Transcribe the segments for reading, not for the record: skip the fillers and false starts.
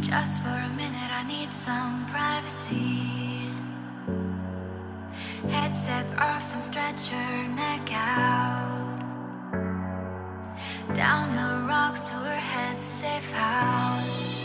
Just for a minute, I need some privacy. Headset off and stretch her neck out. Down the rocks to her head's safe house.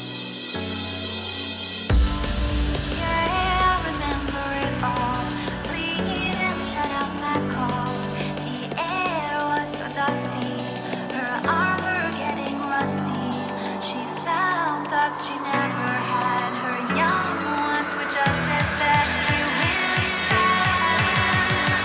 She never had. Her young ones were just as badly really bad.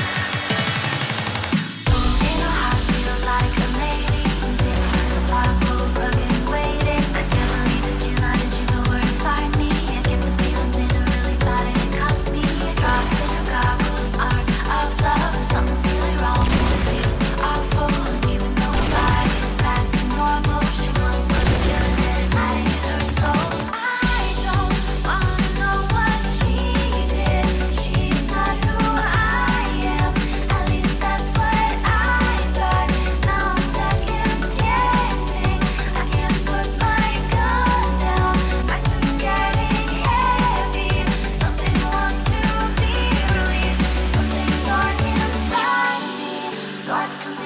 Holding a heart feel like a lady. There was a bottle broken waiting. I can't believe that you lied and you know where to find me. I get the feelings and I really thought it cost me. Drops in your goggles aren't of love, and something's really wrong. It feels awful, and even though her body is back to normal, she once was a villain and it's hiding in her. Say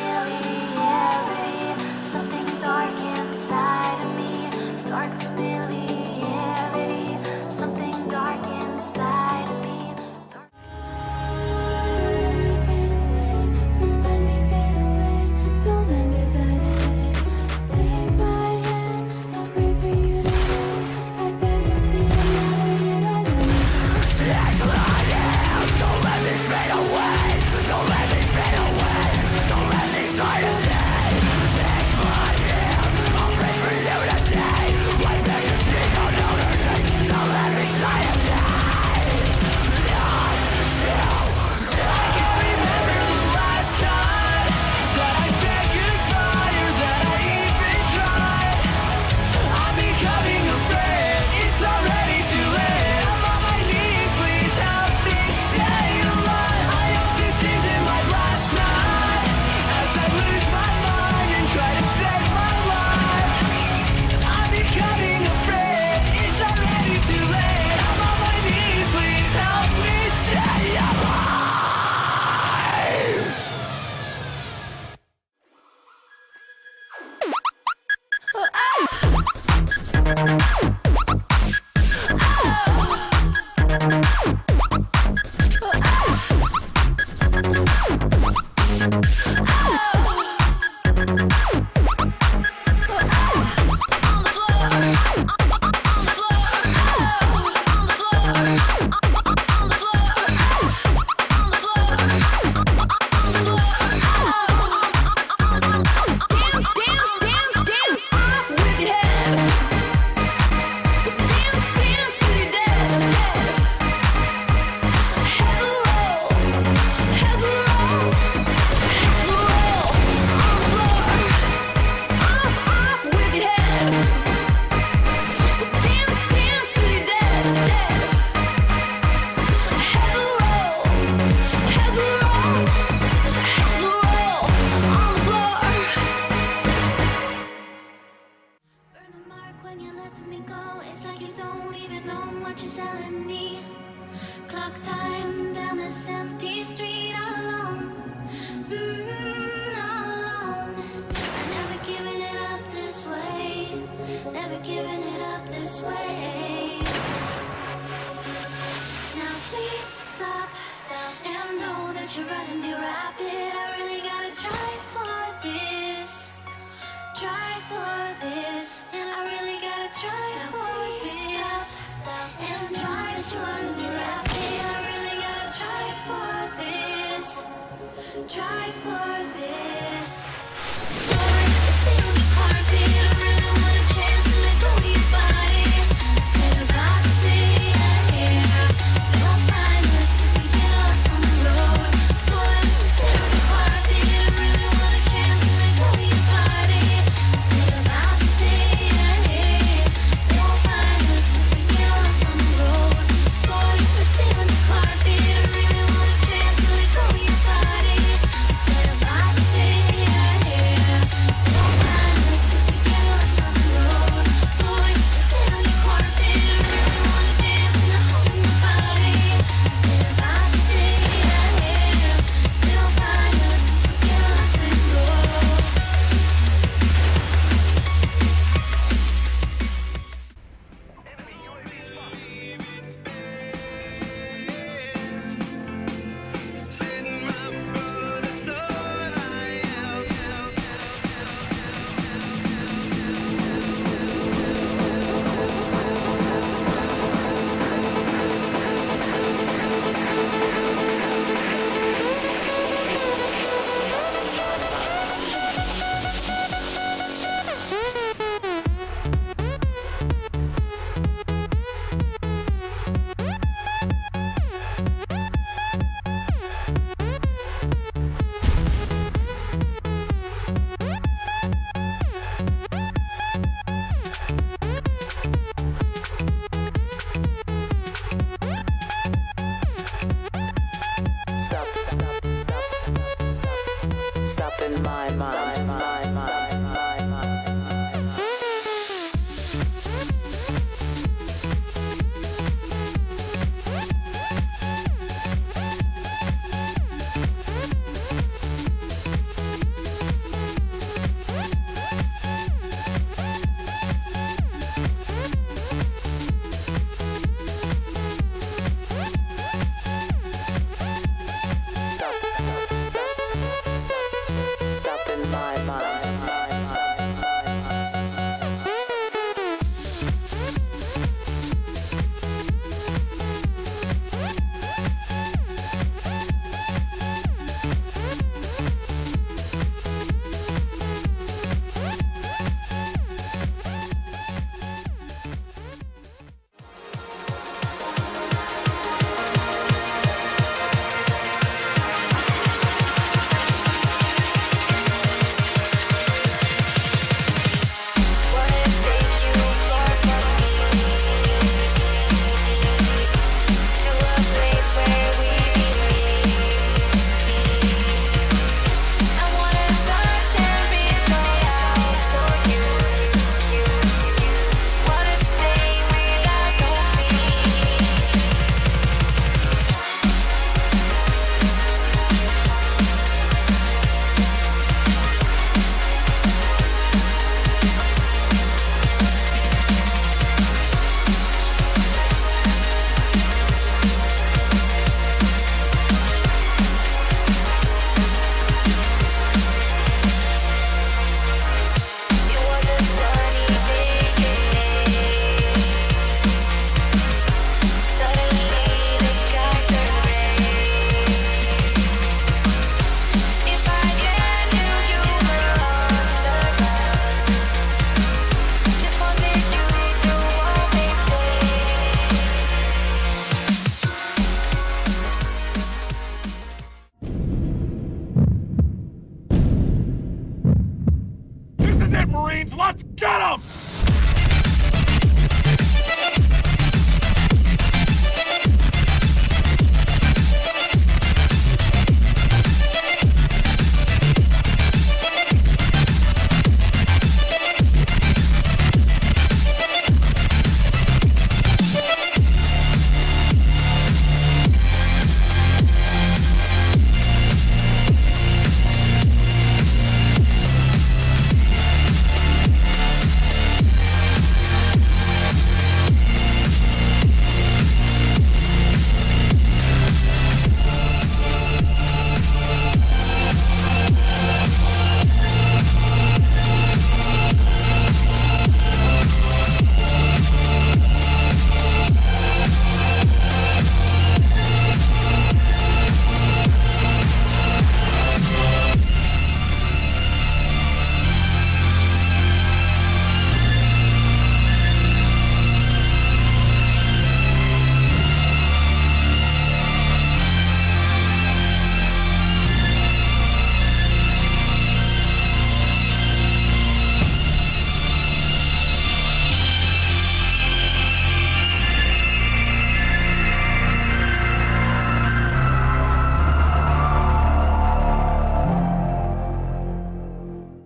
Marines, let's get them!